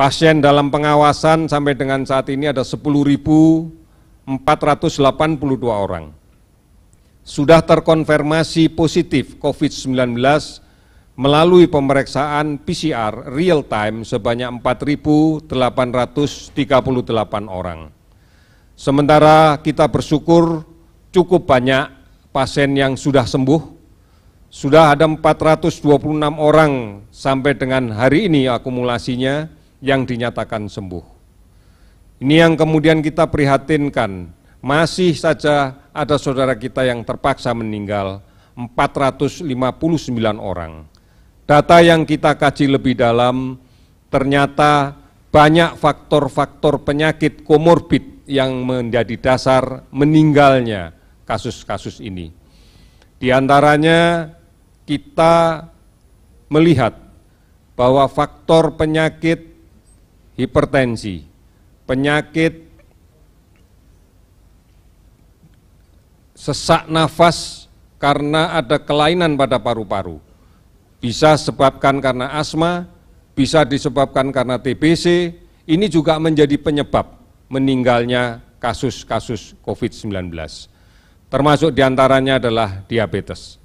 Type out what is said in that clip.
Pasien dalam pengawasan sampai dengan saat ini ada 10.482 orang. Sudah terkonfirmasi positif COVID-19 melalui pemeriksaan PCR real time sebanyak 4.838 orang. Sementara kita bersyukur cukup banyak pasien yang sudah sembuh. Sudah ada 426 orang sampai dengan hari ini akumulasinya yang dinyatakan sembuh. Ini yang kemudian kita prihatinkan, masih saja ada saudara kita yang terpaksa meninggal, 459 orang. Data yang kita kaji lebih dalam, ternyata banyak faktor-faktor penyakit komorbid yang menjadi dasar meninggalnya kasus-kasus ini. Di antaranya kita melihat bahwa faktor penyakit hipertensi, penyakit sesak nafas karena ada kelainan pada paru-paru, bisa disebabkan karena asma, bisa disebabkan karena TBC, ini juga menjadi penyebab meninggalnya kasus-kasus COVID-19. Termasuk diantaranya adalah diabetes.